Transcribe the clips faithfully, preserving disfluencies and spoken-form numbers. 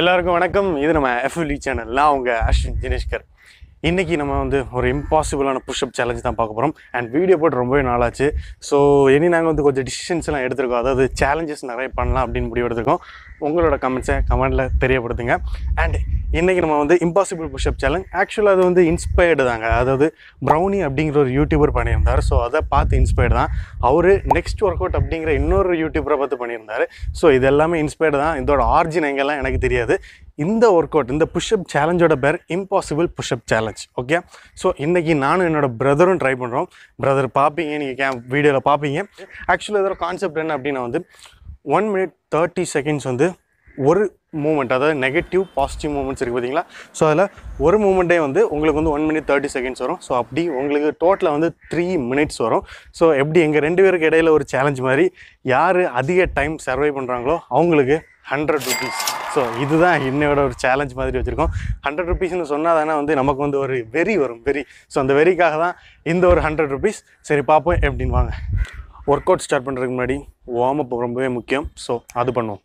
எல்லாருக்கும் வணக்கம். இது நம்ம எஃப்லி சேனல். நான் உங்கள் அஸ்வின் ஜெனிஷ்கர். இன்றைக்கி நம்ம வந்து ஒரு இம்பாசிபிளான புஷ்அப் சேலஞ்ச் தான் பார்க்க போகிறோம். அண்ட் வீடியோ போட்டு ரொம்பவே நாளாச்சு. ஸோ இனி நாங்கள் வந்து கொஞ்சம் டிசிஷன்ஸ்லாம் எடுத்துருக்கோம், அதாவது சேலஞ்சஸ் நிறைய பண்ணலாம் அப்படின்னு முடிவு எடுத்துருக்கோம். உங்களோட கமெண்ட்ஸை கமெண்டில் தெரியப்படுத்துங்க. அண்ட் இன்றைக்கி நம்ம வந்து இம்பாசிபிள் புஷ்அப் சேலஞ்ச், ஆக்சுவலாக அது வந்து இன்ஸ்பயர்டு தாங்க. அதாவது ப்ரௌனி அப்படிங்கிற ஒரு யூடியூபர் பண்ணியிருந்தார். ஸோ அதை பார்த்து இன்ஸ்பயர்டு தான். அவர் நெக்ஸ்ட் ஒர்க் அவுட் அப்படிங்கிற இன்னொரு யூடியூபரை பார்த்து பண்ணியிருந்தார். ஸோ இது எல்லாமே இன்ஸ்பயர்டு தான். இதோட ஆரிஜின் எங்கெல்லாம் எனக்கு தெரியாது. இந்த ஒர்க் அவுட், இந்த புஷ்அப் சேலஞ்சோட பேர் impossible push-up challenge. Okay, so இன்றைக்கி நானும் என்னோட பிரதரும் ட்ரை பண்ணுறோம். பிரதர் பார்ப்பீங்க, நீங்கள் கே வீடியோவில் பார்ப்பீங்க. ஆக்சுவலாக இதோட கான்செப்ட் என்ன அப்படின்னா வந்து ஒன் மினிட் தேர்ட்டி செகண்ட்ஸ் வந்து ஒரு மூமெண்ட், அதாவது நெகட்டிவ் பாசிட்டிவ் மூமெண்ட்ஸ் இருக்குது பார்த்தீங்களா. ஸோ அதில் ஒரு மூமெண்ட்டே வந்து உங்களுக்கு வந்து ஒன் மினிட் தேர்ட்டி செகண்ட்ஸ் வரும். ஸோ அப்படி உங்களுக்கு டோட்டலாக வந்து த்ரீ மினிட்ஸ் வரும். ஸோ எப்படி எங்கள் ரெண்டு பேருக்கு இடையில ஒரு சேலஞ்ச் மாதிரி, யார் அதிக டைம் சர்வை பண்ணுறாங்களோ அவங்களுக்கு ஹண்ட்ரட் ருபீஸ். ஸோ இதுதான் என்னோட ஒரு சேலஞ்ச் மாதிரி வச்சுருக்கோம். ஹண்ட்ரட் ருபீஸ்ன்னு சொன்னால் தானே வந்து நமக்கு வந்து ஒரு வெறி வரும், வெறி. ஸோ அந்த வெறிக்காக தான் இந்த ஒரு ஹண்ட்ரட் ருபீஸ். சரி பார்ப்போம் எப்படின்னு வாங்க. ஒர்க் அவுட் ஸ்டார்ட் பண்ணுறதுக்கு முன்னாடி வார்ம் அப் ரொம்பவே முக்கியம். ஸோ அது பண்ணுவோம்.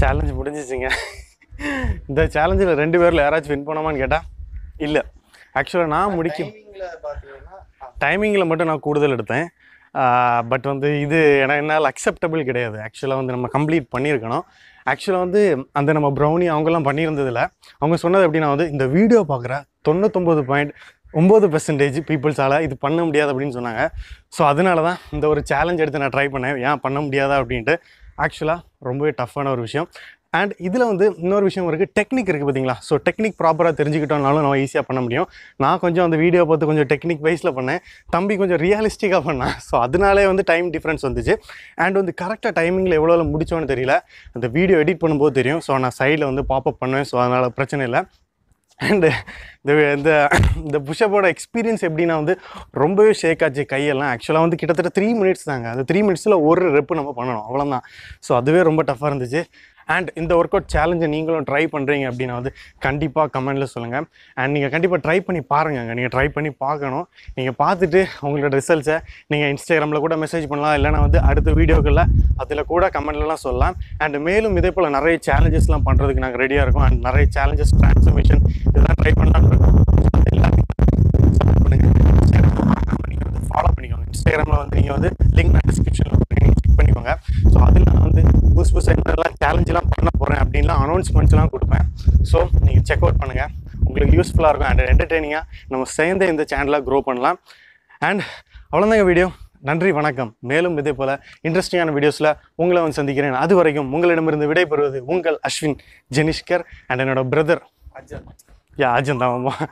சேலஞ்ச் முடிஞ்சிச்சுங்க. இந்த சேலஞ்சில் ரெண்டு பேரில் யாராச்சும் வின் பண்ணாமான்னு கேட்டால் இல்லை. ஆக்சுவலாக நான் முடிக்கும் டைமிங்கில் மட்டும் நான் கூடுதல் எடுத்தேன். பட் வந்து இது எனக்கு என்னால் அக்செப்டபிள் கிடையாது. ஆக்சுவலாக வந்து நம்ம கம்ப்ளீட் பண்ணியிருக்கணும். ஆக்சுவலாக வந்து அந்த நம்ம ப்ரௌனி அவங்கெல்லாம் பண்ணியிருந்ததில்ல. அவங்க சொன்னது எப்படின்னா வந்து இந்த வீடியோ பார்க்குற தொண்ணூத்தொம்பது பாயிண்ட் ஒம்பது பெர்சன்டேஜ் பீப்புள்ஸால் இது பண்ண முடியாது அப்படின்னு சொன்னாங்க. ஸோ அதனால தான் இந்த ஒரு சேலஞ்ச் எடுத்து நான் ட்ரை பண்ணேன். ஏன் பண்ண முடியாதா அப்படின்ட்டு. ஆக்சுவலாக ரொம்பவே டஃப்பான ஒரு விஷயம். அண்ட் இதில் வந்து இன்னொரு விஷயம் இருக்குது, டெக்னிக் இருக்குது பார்த்தீங்களா. ஸோ டெக்னிக் ப்ராப்பராக தெரிஞ்சுக்கிட்டோம்னாலும் நம்ம ஈஸியாக பண்ண முடியும். நான் கொஞ்சம் அந்த வீடியோ பார்த்து கொஞ்சம் டெக்னிக் வைஸில் பண்ணேன், தம்பி கொஞ்சம் ரியலிஸ்டிக்காக பண்ணேன். ஸோ அதனாலே வந்து டைம் டிஃப்ரென்ஸ் வந்துச்சு. அண்ட் வந்து கரெக்டாக டைமிங்கில் எவ்வளோ முடிச்சோன்னு தெரியல. அந்த வீடியோ எடிட் பண்ணும்போது தெரியும். ஸோ நான் சைடில் வந்து பாப்பப் பண்ணுவேன். ஸோ அதனால் பிரச்சனை இல்லை. அண்டு இந்த இந்த இந்த புஷ்அப்போட எக்ஸ்பீரியன்ஸ் எப்படின்னா வந்து ரொம்பவே ஷேக் ஆச்சு கையெல்லாம். ஆக்சுவலாக வந்து கிட்டத்தட்ட த்ரீ மினிட்ஸ் தாங்க. அந்த த்ரீ மினிட்ஸில் ஒரு ரெப்பு நம்ம பண்ணணும், அவ்வளோதான். ஸோ அதுவே ரொம்ப டஃப்பாக இருந்துச்சு. அண்ட் இந்த ஒர்க் அவுட் சேலஞ்சை நீங்களும் ட்ரை பண்ணுறீங்க அப்படின்னா வந்து கண்டிப்பாக கமெண்டில் சொல்லுங்கள். அண்ட் நீங்கள் கண்டிப்பாக ட்ரை பண்ணி பாருங்கங்க. நீங்கள் ட்ரை பண்ணி பார்க்கணும். நீங்கள் பார்த்துட்டு உங்களோட ரிசல்ட்ஸை நீங்கள் இன்ஸ்டாகிராமில் கூட மெசேஜ் பண்ணலாம், இல்லைனா வந்து அடுத்த வீடியோக்களில் அதில் கூட கமெண்ட்லலாம் சொல்லலாம். அண்ட் மேலும் இதே போல் நிறைய சேலஞ்சஸ்லாம் பண்ணுறதுக்கு நாங்கள் ரெடியாக இருக்கோம். அண்ட் நிறைய சேலஞ்சஸ், ட்ரான்ஸ்ஃபர்மேஷன் இதெல்லாம் ட்ரை பண்ணலாம்னு இருக்கோம். எல்லாத்தையும் பண்ணுங்கள். இன்ஸ்டாகிராமில் ஃபாலோ பண்ணிக்கோங்க. இன்ஸ்டாகிராமில் வந்து நீங்கள் வந்து லிங்க் நான் டிஸ்கிரிப்ஷனில் செக் பண்ணிக்கோங்க. ஸோ அதில் நான் வந்து புதுசு புதுசாக என்னெல்லாம் சேலஞ்செலாம் பண்ண போகிறேன் அப்படின்லாம் அனௌன்ஸ்மெண்ட்ஸ்லாம் கொடுப்பேன். ஸோ நீங்கள் செக் அவுட் பண்ணுங்கள், உங்களுக்கு யூஸ்ஃபுல்லாக இருக்கும் அண்ட் என்டர்டெய்னிங்காக நம்ம சேர்ந்து இந்த சேனலாக க்ரோ பண்ணலாம். அண்ட் அவ்வளோதாங்க வீடியோ. நன்றி, வணக்கம். மேலும் இதே போல் இன்ட்ரெஸ்டிங்கான வீடியோஸில் உங்களை வந்து சந்திக்கிறேன். அது வரைக்கும் உங்களிடமிருந்து விடைபெறுவது உங்கள் அஸ்வின் ஜெனிஷ்கர் அண்ட் என்னோட பிரதர் அஜன். யா அஜன் தான்.